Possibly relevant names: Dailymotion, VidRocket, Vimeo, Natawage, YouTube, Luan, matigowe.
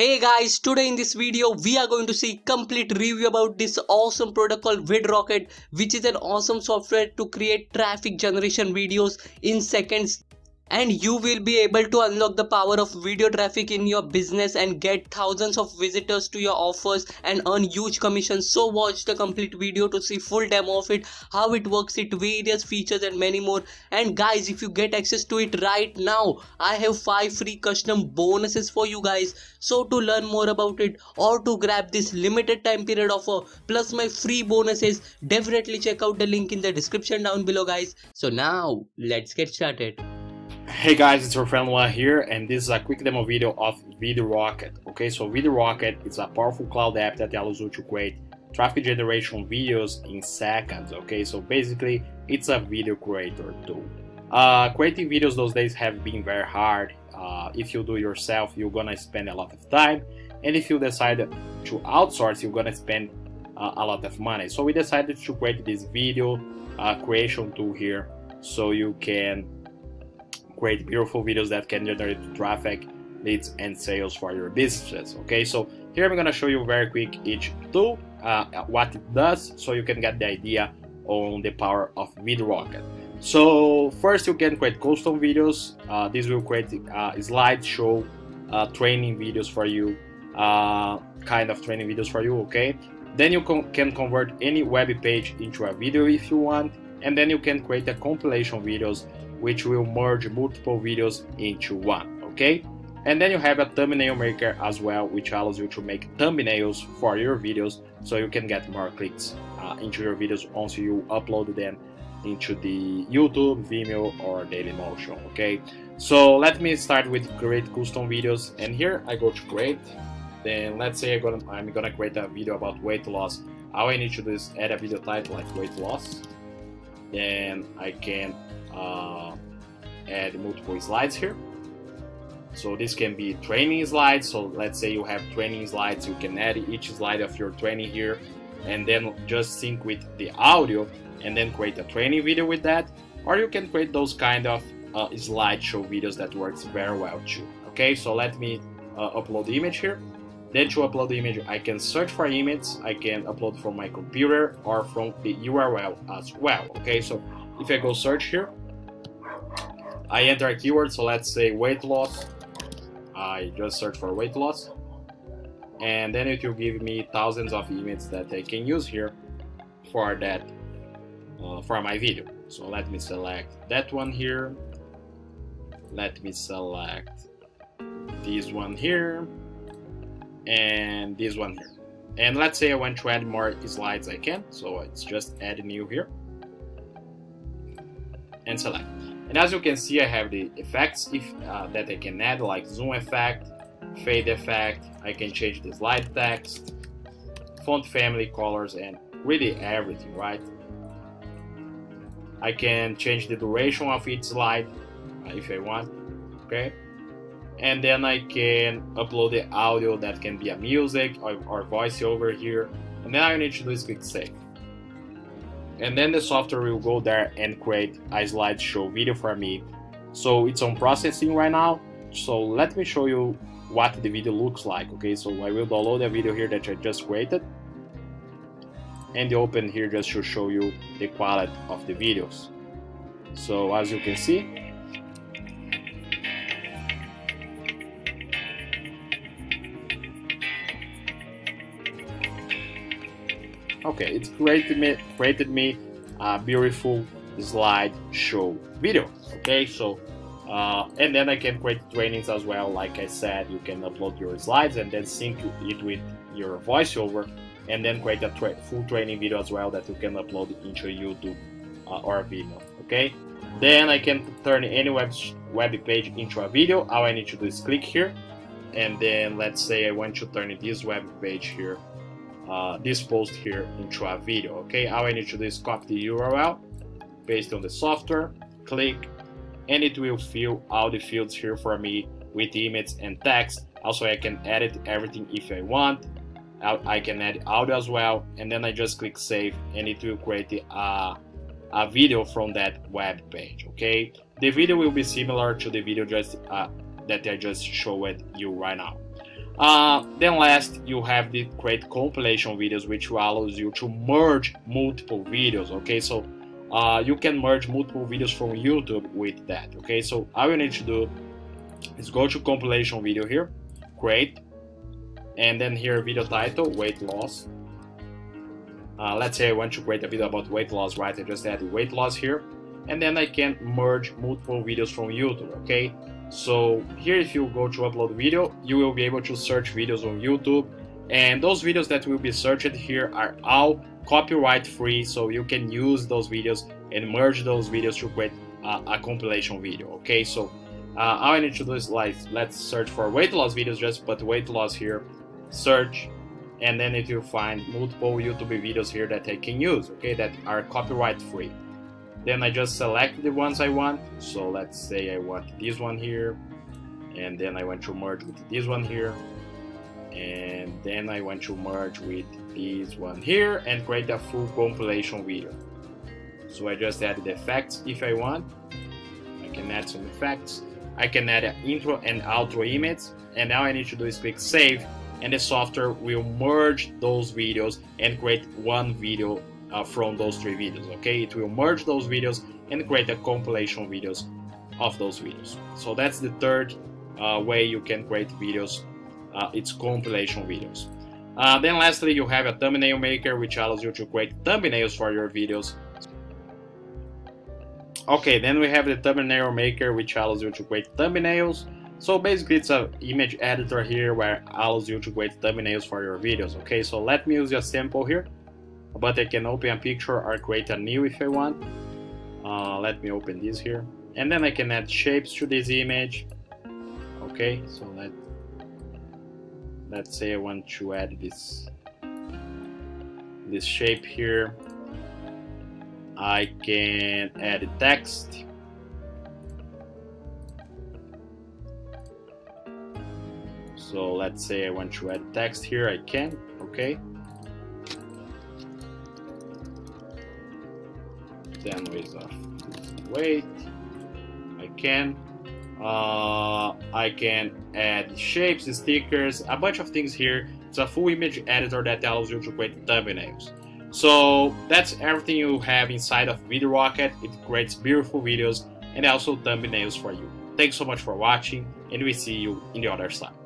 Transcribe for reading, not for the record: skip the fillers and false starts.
Hey guys, today in this video we are going to see complete review about this awesome product called VidRocket, which is an awesome software to create traffic generation videos in seconds, and you will be able to unlock the power of video traffic in your business and get thousands of visitors to your offers and earn huge commissions. So watch the complete video to see full demo of it, how it works, it various features and many more. And guys, if you get access to it right now, I have 5 free custom bonuses for you guys. So to learn more about it or to grab this limited time period offer plus my free bonuses, definitely check out the link in the description down below guys. So now let's get started. Hey guys, it's your friend Luan here, and this is a quick demo video of VidRocket. Okay, so VidRocket is a powerful cloud app that allows you to create traffic generation videos in seconds. Okay, so basically it's a video creator tool. Creating videos those days have been very hard. If you do yourself, you're gonna spend a lot of time, and if you decide to outsource, you're gonna spend a lot of money. So we decided to create this video creation tool here, so you can create beautiful videos that can generate traffic, leads and sales for your businesses. Okay, so here I'm gonna show you very quick each tool, what it does, so you can get the idea on the power of VidRocket. So first, you can create custom videos. This will create a slideshow, training videos for you, kind of training videos for you. Okay, then you can convert any web page into a video if you want, and then you can create a compilation videos which will merge multiple videos into one. Okay, and then you have a thumbnail maker as well, which allows you to make thumbnails for your videos, so you can get more clicks into your videos once you upload them into the YouTube, Vimeo or Dailymotion. Okay, so let me start with create custom videos, and here I go to create. Then let's say I'm gonna create a video about weight loss. All I need to do is add a video title like weight loss. Then I can add multiple slides here, so this can be training slides. So let's say you have training slides, you can add each slide of your training here and then just sync with the audio and then create a training video with that, or you can create those kind of slideshow videos that works very well too. Okay, so let me upload the image here. Then to upload the image, I can search for images, I can upload from my computer or from the URL as well. Okay, so if I go search here, I enter a keyword, so let's say weight loss. I just search for weight loss, and then it will give me thousands of images that I can use here for that, for my video. So let me select that one here, let me select this one here, and this one here. And let's say I want to add more slides, I can, so it's just add new here and select. And as you can see, I have the effects that I can add, like zoom effect, fade effect. I can change the slide text, font family, colors, and really everything, right? I can change the duration of each slide if I want. Okay, and then I can upload the audio that can be a music or voiceover here, and then I need to do is click save. And then the software will go there and create a slideshow video for me. So it's on processing right now, so let me show you what the video looks like. Okay, so I will download the video here that I just created and open here just to show you the quality of the videos. So as you can see, okay, it's created me a beautiful slideshow video. Okay, so and then I can create trainings as well. Like I said, you can upload your slides and then sync it with your voiceover, and then create a full training video as well that you can upload into YouTube or Vimeo. Okay, then I can turn any web page into a video. All I need to do is click here, and then let's say I want to turn this web page here, this post here, into a video. Okay, all I need to do is copy the URL, paste on the software, click, and it will fill all the fields here for me with images and text. Also I can edit everything if I want. I can add audio as well, and then I just click save, and it will create a video from that web page. Okay, the video will be similar to the video just that I just showed you right now. Then last, you have the create compilation videos, which allows you to merge multiple videos, okay? So you can merge multiple videos from YouTube with that, okay? So all you need to do is go to compilation video here, create, and then here video title, weight loss. Let's say I want to create a video about weight loss, right? I just add weight loss here, and then I can merge multiple videos from YouTube, okay? So here, if you go to upload video, you will be able to search videos on YouTube, and those videos that will be searched here are all copyright free, so you can use those videos and merge those videos to create a compilation video, okay? So all I need to do is, like, let's search for weight loss videos, just put weight loss here, search, and then if you find multiple YouTube videos here that I can use, okay, that are copyright free. Then I just select the ones I want, so let's say I want this one here, and then I want to merge with this one here, and then I want to merge with this one here, and create a full compilation video. So I just add the effects if I want, I can add some effects, I can add an intro and outro image, and all I need to do is click save, and the software will merge those videos and create one video from those three videos, okay? It will merge those videos and create a compilation videos of those videos. So that's the third way you can create videos, it's compilation videos. Then lastly, you have a thumbnail maker, which allows you to create thumbnails for your videos. Okay, then we have the thumbnail maker, which allows you to create thumbnails. So basically it's an image editor here where allows you to create thumbnails for your videos, okay? So let me use a sample here, but I can open a picture or create a new if I want. Let me open this here, and then I can add shapes to this image, okay? So let's say I want to add this shape here. I can add text, so let's say I want to add text here, I can, okay? Then with weight, I can add shapes, stickers, a bunch of things here. It's a full image editor that allows you to create thumbnails. So that's everything you have inside of VidRocket. It creates beautiful videos and also thumbnails for you. Thanks so much for watching, and we see you in the other side.